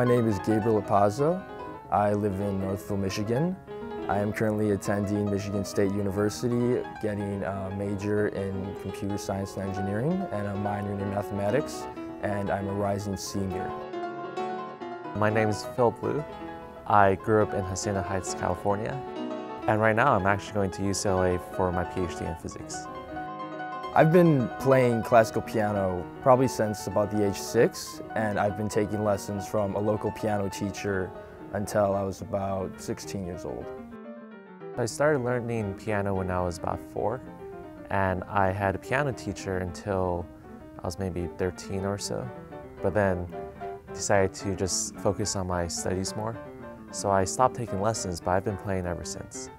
My name is Gabriel Apaza. I live in Northville, Michigan. I am currently attending Michigan State University, getting a major in computer science and engineering and a minor in mathematics, and I'm a rising senior. My name is Phil Lu. I grew up in Hacienda Heights, California, and right now I'm actually going to UCLA for my PhD in physics. I've been playing classical piano probably since about the age 6, and I've been taking lessons from a local piano teacher until I was about 16 years old. I started learning piano when I was about 4, and I had a piano teacher until I was maybe 13 or so, but then decided to just focus on my studies more. So I stopped taking lessons, but I've been playing ever since.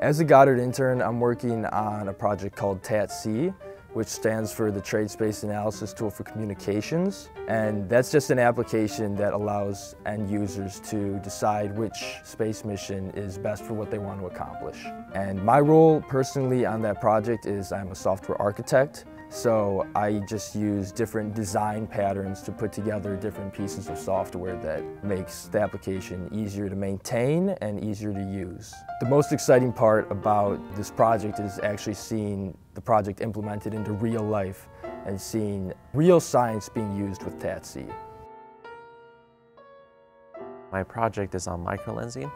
As a Goddard intern, I'm working on a project called TATSEE, which stands for the Trade Space Analysis Tool for Communications. And that's just an application that allows end users to decide which space mission is best for what they want to accomplish. And my role personally on that project is I'm a software architect, so I just use different design patterns to put together different pieces of software that makes the application easier to maintain and easier to use. The most exciting part about this project is actually seeing the project implemented into real life and seeing real science being used with TATSEE. My project is on microlensing.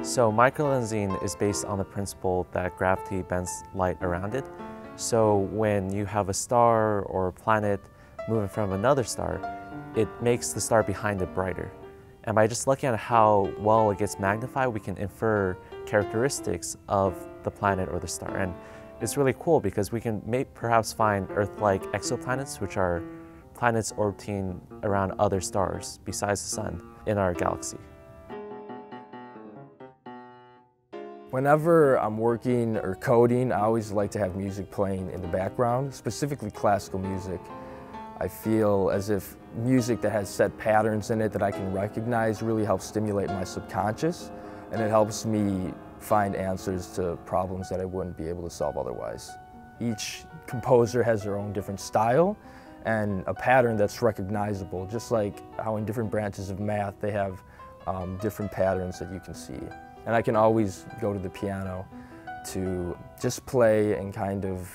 So microlensing is based on the principle that gravity bends light around it. So when you have a star or a planet moving from another star, it makes the star behind it brighter. And by just looking at how well it gets magnified, we can infer characteristics of the planet or the star. And it's really cool because we can perhaps find Earth-like exoplanets, which are planets orbiting around other stars besides the sun in our galaxy. Whenever I'm working or coding, I always like to have music playing in the background, specifically classical music. I feel as if music that has set patterns in it that I can recognize really helps stimulate my subconscious, and it helps me find answers to problems that I wouldn't be able to solve otherwise. Each composer has their own different style and a pattern that's recognizable, just like how in different branches of math they have different patterns that you can see. And I can always go to the piano to just play and kind of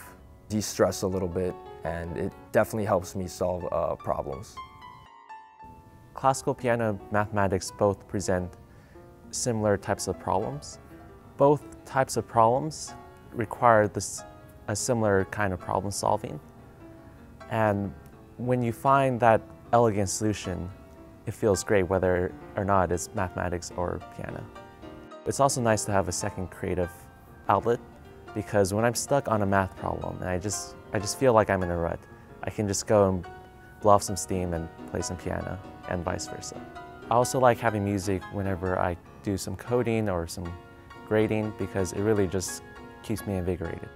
de-stress a little bit, and it definitely helps me solve problems. Classical piano and mathematics both present similar types of problems. Both types of problems require a similar kind of problem solving. And when you find that elegant solution, it feels great whether or not it's mathematics or piano. It's also nice to have a second creative outlet, because when I'm stuck on a math problem and I just feel like I'm in a rut, I can just go and blow off some steam and play some piano, and vice versa. I also like having music whenever I do some coding or some grading, because it really just keeps me invigorated.